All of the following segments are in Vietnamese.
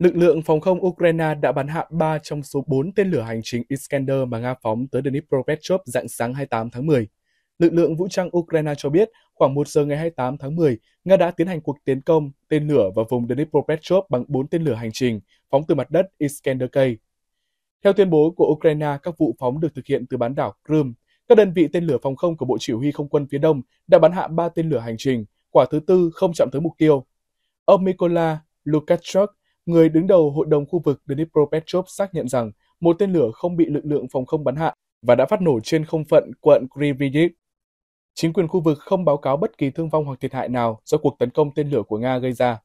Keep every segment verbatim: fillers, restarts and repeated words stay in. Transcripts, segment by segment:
Lực lượng phòng không Ukraine đã bắn hạ ba trong số bốn tên lửa hành trình Iskander mà Nga phóng tới Dnipropetrovsk rạng sáng hai mươi tám tháng mười. Lực lượng vũ trang Ukraine cho biết, khoảng một giờ ngày hai mươi tám tháng mười, Nga đã tiến hành cuộc tiến công tên lửa vào vùng Dnipropetrovsk bằng bốn tên lửa hành trình phóng từ mặt đất Iskander-K. Theo tuyên bố của Ukraine, các vụ phóng được thực hiện từ bán đảo Crimea. Các đơn vị tên lửa phòng không của Bộ Chỉ huy Không quân phía Đông đã bắn hạ ba tên lửa hành trình, quả thứ tư không chạm tới mục tiêu. Ông Mykola Lukashuk, người đứng đầu Hội đồng khu vực Dnipropetrovsk, xác nhận rằng một tên lửa không bị lực lượng phòng không bắn hạ và đã phát nổ trên không phận quận Kryvyi Rih. Chính quyền khu vực không báo cáo bất kỳ thương vong hoặc thiệt hại nào do cuộc tấn công tên lửa của Nga gây ra.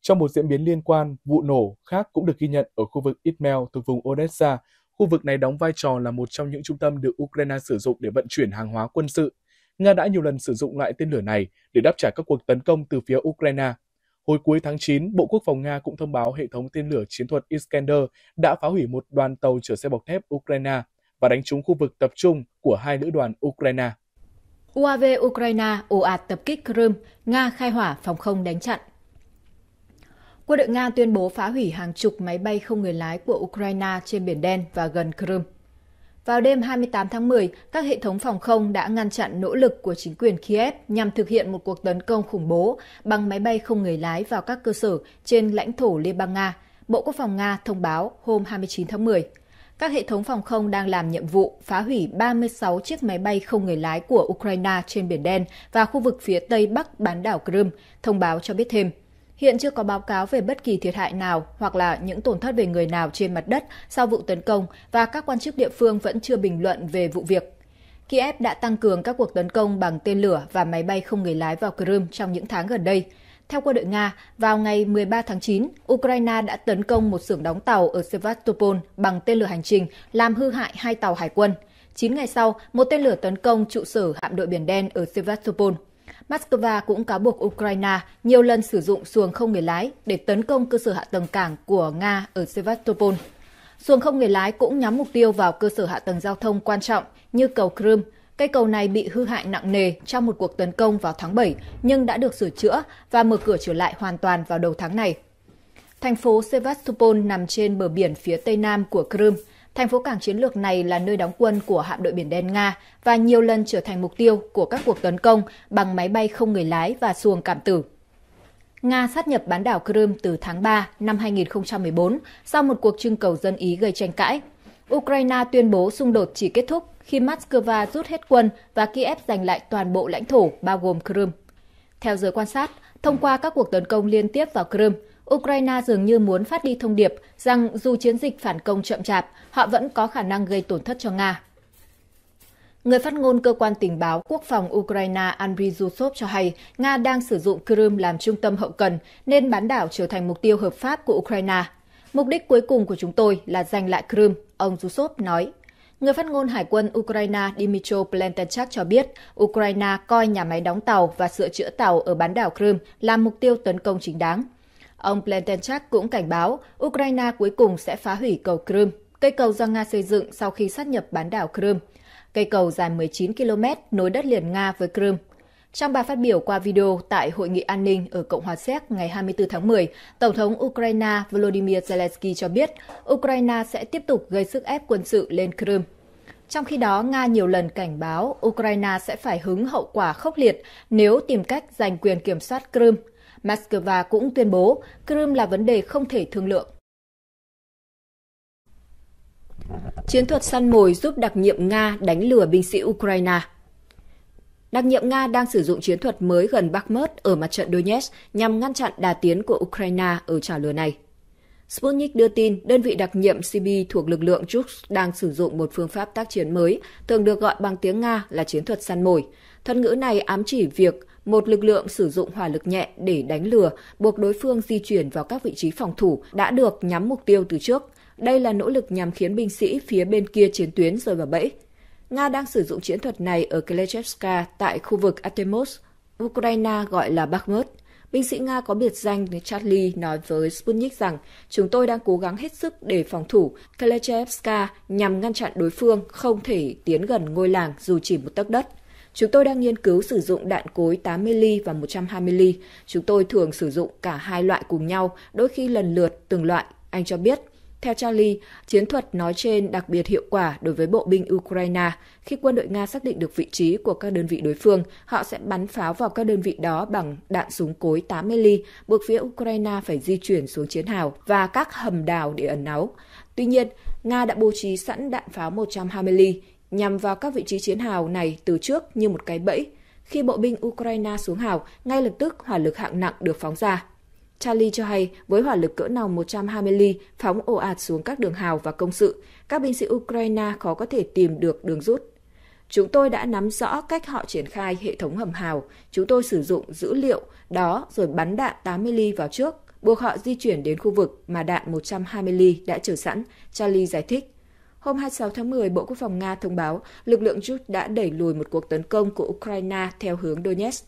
Trong một diễn biến liên quan, vụ nổ khác cũng được ghi nhận ở khu vực Ismail thuộc vùng Odessa. Khu vực này đóng vai trò là một trong những trung tâm được Ukraine sử dụng để vận chuyển hàng hóa quân sự. Nga đã nhiều lần sử dụng loại tên lửa này để đáp trả các cuộc tấn công từ phía Ukraine. Hồi cuối tháng chín, Bộ Quốc phòng Nga cũng thông báo hệ thống tên lửa chiến thuật Iskander đã phá hủy một đoàn tàu chở xe bọc thép Ukraine và đánh trúng khu vực tập trung của hai lữ đoàn Ukraine. u a vê Ukraine ồ ạt tập kích Crimea, Nga khai hỏa phòng không đánh chặn. Quân đội Nga tuyên bố phá hủy hàng chục máy bay không người lái của Ukraine trên Biển Đen và gần Crimea. Vào đêm hai mươi tám tháng mười, các hệ thống phòng không đã ngăn chặn nỗ lực của chính quyền Kiev nhằm thực hiện một cuộc tấn công khủng bố bằng máy bay không người lái vào các cơ sở trên lãnh thổ Liên bang Nga, Bộ Quốc phòng Nga thông báo hôm hai mươi chín tháng mười. Các hệ thống phòng không đang làm nhiệm vụ phá hủy ba mươi sáu chiếc máy bay không người lái của Ukraine trên Biển Đen và khu vực phía tây bắc bán đảo Crimea, thông báo cho biết thêm. Hiện chưa có báo cáo về bất kỳ thiệt hại nào hoặc là những tổn thất về người nào trên mặt đất sau vụ tấn công và các quan chức địa phương vẫn chưa bình luận về vụ việc. Kiev đã tăng cường các cuộc tấn công bằng tên lửa và máy bay không người lái vào Crimea trong những tháng gần đây. Theo quân đội Nga, vào ngày mười ba tháng chín, Ukraine đã tấn công một xưởng đóng tàu ở Sevastopol bằng tên lửa hành trình làm hư hại hai tàu hải quân. chín ngày sau, một tên lửa tấn công trụ sở hạm đội Biển Đen ở Sevastopol. Moscow cũng cáo buộc Ukraine nhiều lần sử dụng xuồng không người lái để tấn công cơ sở hạ tầng cảng của Nga ở Sevastopol. Xuồng không người lái cũng nhắm mục tiêu vào cơ sở hạ tầng giao thông quan trọng như cầu Crimea. Cây cầu này bị hư hại nặng nề trong một cuộc tấn công vào tháng bảy nhưng đã được sửa chữa và mở cửa trở lại hoàn toàn vào đầu tháng này. Thành phố Sevastopol nằm trên bờ biển phía tây nam của Crimea. Thành phố cảng chiến lược này là nơi đóng quân của hạm đội Biển Đen Nga và nhiều lần trở thành mục tiêu của các cuộc tấn công bằng máy bay không người lái và xuồng cảm tử. Nga sát nhập bán đảo Crimea từ tháng ba năm hai nghìn không trăm mười bốn sau một cuộc trưng cầu dân Ý gây tranh cãi. Ukraine tuyên bố xung đột chỉ kết thúc khi Moscow rút hết quân và Kiev giành lại toàn bộ lãnh thổ bao gồm Crimea. Theo giới quan sát, thông qua các cuộc tấn công liên tiếp vào Crimea, Ukraine dường như muốn phát đi thông điệp rằng dù chiến dịch phản công chậm chạp, họ vẫn có khả năng gây tổn thất cho Nga. Người phát ngôn Cơ quan Tình báo Quốc phòng Ukraine Andriy Yusov cho hay Nga đang sử dụng Crimea làm trung tâm hậu cần nên bán đảo trở thành mục tiêu hợp pháp của Ukraine. Mục đích cuối cùng của chúng tôi là giành lại Crimea, ông Yusov nói. Người phát ngôn Hải quân Ukraine Dmytro Pletenchuk cho biết Ukraine coi nhà máy đóng tàu và sửa chữa tàu ở bán đảo Crimea là mục tiêu tấn công chính đáng. Ông Pletenchuk cũng cảnh báo Ukraine cuối cùng sẽ phá hủy cầu Crimea, cây cầu do Nga xây dựng sau khi sát nhập bán đảo Crimea. Cây cầu dài mười chín ki lô mét nối đất liền Nga với Crimea. Trong bài phát biểu qua video tại Hội nghị An ninh ở Cộng hòa Séc ngày hai mươi tư tháng mười, Tổng thống Ukraine Volodymyr Zelensky cho biết Ukraine sẽ tiếp tục gây sức ép quân sự lên Crimea. Trong khi đó, Nga nhiều lần cảnh báo Ukraine sẽ phải hứng hậu quả khốc liệt nếu tìm cách giành quyền kiểm soát Crimea. Moscow cũng tuyên bố Crimea là vấn đề không thể thương lượng. Chiến thuật săn mồi giúp đặc nhiệm Nga đánh lừa binh sĩ Ukraine. Đặc nhiệm Nga đang sử dụng chiến thuật mới gần Bakhmut ở mặt trận Donetsk nhằm ngăn chặn đà tiến của Ukraine ở chảo lửa này. Sputnik đưa tin đơn vị đặc nhiệm xê bê thuộc lực lượng Druze đang sử dụng một phương pháp tác chiến mới, thường được gọi bằng tiếng Nga là chiến thuật săn mồi. Thuật ngữ này ám chỉ việc một lực lượng sử dụng hỏa lực nhẹ để đánh lừa, buộc đối phương di chuyển vào các vị trí phòng thủ đã được nhắm mục tiêu từ trước. Đây là nỗ lực nhằm khiến binh sĩ phía bên kia chiến tuyến rơi vào bẫy. Nga đang sử dụng chiến thuật này ở Kleshcheyevka tại khu vực Artemovsk, Ukraine gọi là Bakhmut. Binh sĩ Nga có biệt danh Charlie nói với Sputnik rằng chúng tôi đang cố gắng hết sức để phòng thủ Kleshcheyevka nhằm ngăn chặn đối phương không thể tiến gần ngôi làng dù chỉ một tấc đất. Chúng tôi đang nghiên cứu sử dụng đạn cối tám mươi ly và một trăm hai mươi ly. Chúng tôi thường sử dụng cả hai loại cùng nhau, đôi khi lần lượt từng loại, anh cho biết. Theo Charlie, chiến thuật nói trên đặc biệt hiệu quả đối với bộ binh Ukraine. Khi quân đội Nga xác định được vị trí của các đơn vị đối phương, họ sẽ bắn pháo vào các đơn vị đó bằng đạn súng cối tám mươi ly, buộc phía Ukraine phải di chuyển xuống chiến hào và các hầm đào để ẩn náu. Tuy nhiên, Nga đã bố trí sẵn đạn pháo một trăm hai mươi ly, nhằm vào các vị trí chiến hào này từ trước như một cái bẫy. Khi bộ binh Ukraine xuống hào, ngay lập tức hỏa lực hạng nặng được phóng ra. Charlie cho hay, với hỏa lực cỡ nòng một trăm hai mươi ly phóng ồ ạt xuống các đường hào và công sự, các binh sĩ Ukraine khó có thể tìm được đường rút. Chúng tôi đã nắm rõ cách họ triển khai hệ thống hầm hào. Chúng tôi sử dụng dữ liệu đó rồi bắn đạn tám mươi ly vào trước, buộc họ di chuyển đến khu vực mà đạn một trăm hai mươi ly đã chờ sẵn, Charlie giải thích. Hôm hai mươi sáu tháng mười, Bộ Quốc phòng Nga thông báo lực lượng rút đã đẩy lùi một cuộc tấn công của Ukraine theo hướng Donetsk.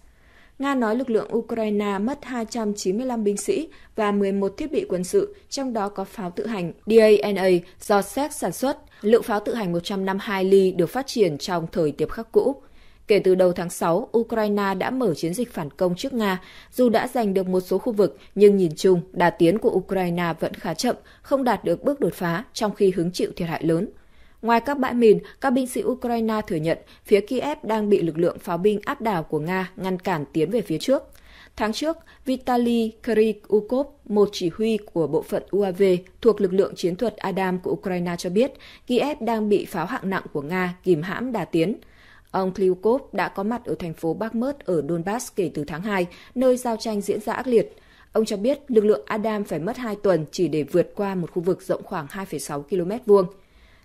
Nga nói lực lượng Ukraine mất hai trăm chín mươi lăm binh sĩ và mười một thiết bị quân sự, trong đó có pháo tự hành đê a en a do Séc sản xuất. Lượng pháo tự hành một trăm năm mươi hai ly được phát triển trong thời Điệp Khắc cũ. Kể từ đầu tháng sáu, Ukraine đã mở chiến dịch phản công trước Nga. Dù đã giành được một số khu vực, nhưng nhìn chung, đà tiến của Ukraine vẫn khá chậm, không đạt được bước đột phá trong khi hứng chịu thiệt hại lớn. Ngoài các bãi mìn, các binh sĩ Ukraine thừa nhận phía Kiev đang bị lực lượng pháo binh áp đảo của Nga ngăn cản tiến về phía trước. Tháng trước, Vitaly Kryukov, một chỉ huy của bộ phận u a vê thuộc lực lượng chiến thuật Adam của Ukraine cho biết Kiev đang bị pháo hạng nặng của Nga kìm hãm đà tiến. Ông Kryukov đã có mặt ở thành phố Bakhmut ở Donbass kể từ tháng hai, nơi giao tranh diễn ra ác liệt. Ông cho biết lực lượng Adam phải mất hai tuần chỉ để vượt qua một khu vực rộng khoảng hai phẩy sáu ki lô mét vuông.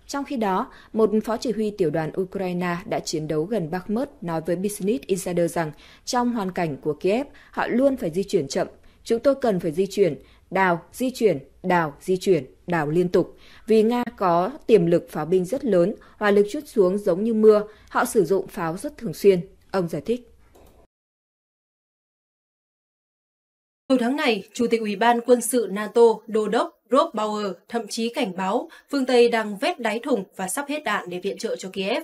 Trong khi đó, một phó chỉ huy tiểu đoàn Ukraine đã chiến đấu gần Bakhmut nói với Business Insider rằng trong hoàn cảnh của Kiev, họ luôn phải di chuyển chậm. Chúng tôi cần phải di chuyển, đào, di chuyển, đào, di chuyển, đào liên tục. Vì Nga có tiềm lực pháo binh rất lớn, hỏa lực trút xuống giống như mưa, họ sử dụng pháo rất thường xuyên, ông giải thích. Hồi tháng này, Chủ tịch Ủy ban Quân sự NATO Đô đốc Rob Bauer thậm chí cảnh báo phương Tây đang vét đáy thùng và sắp hết đạn để viện trợ cho Kiev.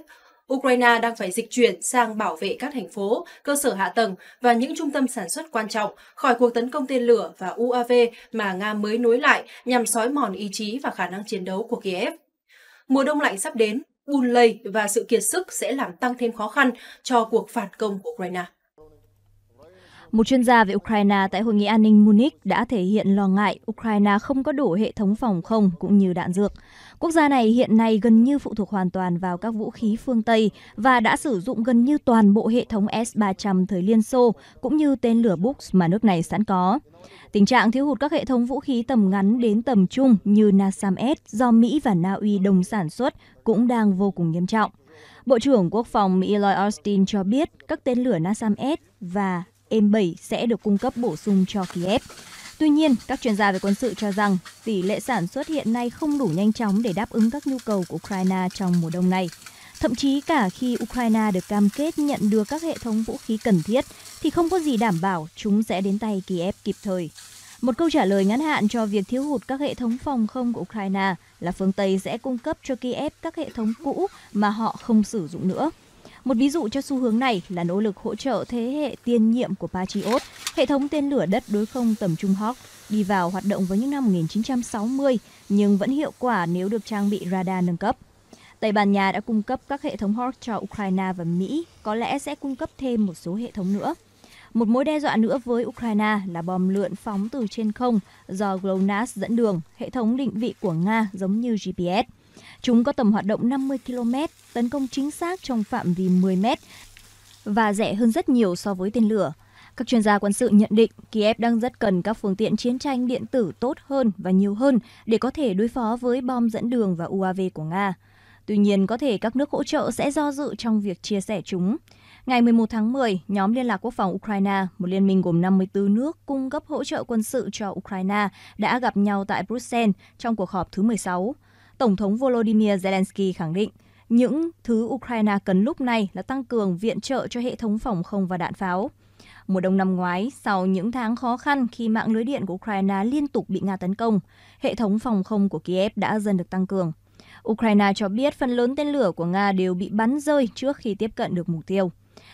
Ukraine đang phải dịch chuyển sang bảo vệ các thành phố, cơ sở hạ tầng và những trung tâm sản xuất quan trọng khỏi cuộc tấn công tên lửa và u a vê mà Nga mới nối lại nhằm xói mòn ý chí và khả năng chiến đấu của Kiev. Mùa đông lạnh sắp đến, bùn lầy và sự kiệt sức sẽ làm tăng thêm khó khăn cho cuộc phản công của Ukraine. Một chuyên gia về Ukraine tại Hội nghị An ninh Munich đã thể hiện lo ngại Ukraine không có đủ hệ thống phòng không cũng như đạn dược. Quốc gia này hiện nay gần như phụ thuộc hoàn toàn vào các vũ khí phương Tây và đã sử dụng gần như toàn bộ hệ thống S ba trăm thời Liên Xô cũng như tên lửa Buks mà nước này sẵn có. Tình trạng thiếu hụt các hệ thống vũ khí tầm ngắn đến tầm trung như NASAMS do Mỹ và Na Uy đồng sản xuất cũng đang vô cùng nghiêm trọng. Bộ trưởng Quốc phòng Mỹ Lloyd Austin cho biết các tên lửa NASAMS và M bảy sẽ được cung cấp bổ sung cho Kiev. Tuy nhiên, các chuyên gia về quân sự cho rằng tỷ lệ sản xuất hiện nay không đủ nhanh chóng để đáp ứng các nhu cầu của Ukraine trong mùa đông này. Thậm chí cả khi Ukraine được cam kết nhận được các hệ thống vũ khí cần thiết, thì không có gì đảm bảo chúng sẽ đến tay Kiev kịp thời. Một câu trả lời ngắn hạn cho việc thiếu hụt các hệ thống phòng không của Ukraine là phương Tây sẽ cung cấp cho Kiev các hệ thống cũ mà họ không sử dụng nữa. Một ví dụ cho xu hướng này là nỗ lực hỗ trợ thế hệ tiền nhiệm của Patriot, hệ thống tên lửa đất đối không tầm trung Hawk, đi vào hoạt động vào những năm một nghìn chín trăm sáu mươi nhưng vẫn hiệu quả nếu được trang bị radar nâng cấp. Tây Ban Nha đã cung cấp các hệ thống Hawk cho Ukraine và Mỹ, có lẽ sẽ cung cấp thêm một số hệ thống nữa. Một mối đe dọa nữa với Ukraine là bom lượn phóng từ trên không do GLONASS dẫn đường, hệ thống định vị của Nga giống như giê pê ét. Chúng có tầm hoạt động năm mươi ki lô mét, tấn công chính xác trong phạm vi mười mét và rẻ hơn rất nhiều so với tên lửa. Các chuyên gia quân sự nhận định Kiev đang rất cần các phương tiện chiến tranh điện tử tốt hơn và nhiều hơn để có thể đối phó với bom dẫn đường và u a vê của Nga. Tuy nhiên, có thể các nước hỗ trợ sẽ do dự trong việc chia sẻ chúng. Ngày mười một tháng mười, nhóm Liên lạc Quốc phòng Ukraine, một liên minh gồm năm mươi tư nước cung cấp hỗ trợ quân sự cho Ukraine, đã gặp nhau tại Bruxelles trong cuộc họp thứ mười sáu. Tổng thống Volodymyr Zelensky khẳng định những thứ Ukraine cần lúc này là tăng cường viện trợ cho hệ thống phòng không và đạn pháo. Mùa đông năm ngoái, sau những tháng khó khăn khi mạng lưới điện của Ukraine liên tục bị Nga tấn công, hệ thống phòng không của Kiev đã dần được tăng cường. Ukraine cho biết phần lớn tên lửa của Nga đều bị bắn rơi trước khi tiếp cận được mục tiêu.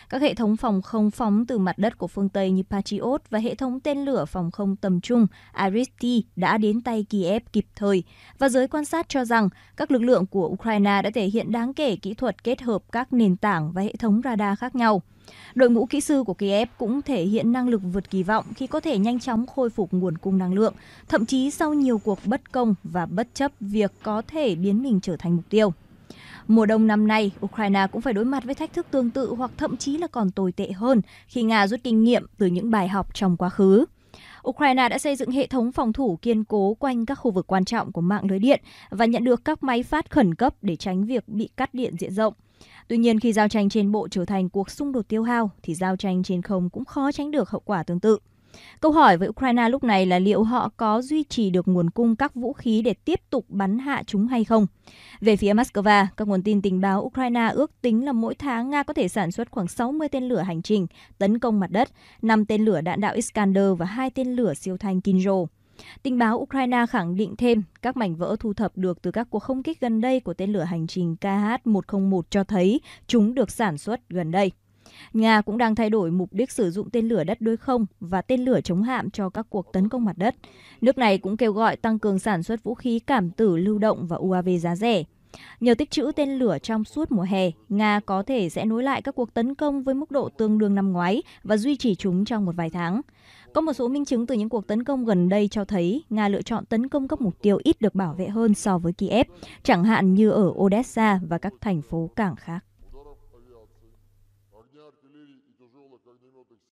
Các hệ thống phòng không phóng từ mặt đất của phương Tây như Patriot và hệ thống tên lửa phòng không tầm trung A R I S-T đã đến tay Kiev kịp thời, và giới quan sát cho rằng các lực lượng của Ukraine đã thể hiện đáng kể kỹ thuật kết hợp các nền tảng và hệ thống radar khác nhau. Đội ngũ kỹ sư của Kiev cũng thể hiện năng lực vượt kỳ vọng khi có thể nhanh chóng khôi phục nguồn cung năng lượng, thậm chí sau nhiều cuộc bất công và bất chấp việc có thể biến mình trở thành mục tiêu. Mùa đông năm nay, Ukraine cũng phải đối mặt với thách thức tương tự hoặc thậm chí là còn tồi tệ hơn khi Nga rút kinh nghiệm từ những bài học trong quá khứ. Ukraine đã xây dựng hệ thống phòng thủ kiên cố quanh các khu vực quan trọng của mạng lưới điện và nhận được các máy phát khẩn cấp để tránh việc bị cắt điện diện rộng. Tuy nhiên, khi giao tranh trên bộ trở thành cuộc xung đột tiêu hao, thì giao tranh trên không cũng khó tránh được hậu quả tương tự. Câu hỏi với Ukraine lúc này là liệu họ có duy trì được nguồn cung các vũ khí để tiếp tục bắn hạ chúng hay không? Về phía Moscow, các nguồn tin tình báo Ukraine ước tính là mỗi tháng Nga có thể sản xuất khoảng sáu mươi tên lửa hành trình, tấn công mặt đất, năm tên lửa đạn đạo Iskander và hai tên lửa siêu thanh Kinzhal. Tình báo Ukraine khẳng định thêm, các mảnh vỡ thu thập được từ các cuộc không kích gần đây của tên lửa hành trình Kh một không một cho thấy chúng được sản xuất gần đây. Nga cũng đang thay đổi mục đích sử dụng tên lửa đất đối không và tên lửa chống hạm cho các cuộc tấn công mặt đất. Nước này cũng kêu gọi tăng cường sản xuất vũ khí cảm tử lưu động và u a vê giá rẻ. Nhờ tích trữ tên lửa trong suốt mùa hè, Nga có thể sẽ nối lại các cuộc tấn công với mức độ tương đương năm ngoái và duy trì chúng trong một vài tháng. Có một số minh chứng từ những cuộc tấn công gần đây cho thấy Nga lựa chọn tấn công các mục tiêu ít được bảo vệ hơn so với Kiev, chẳng hạn như ở Odessa và các thành phố cảng khác.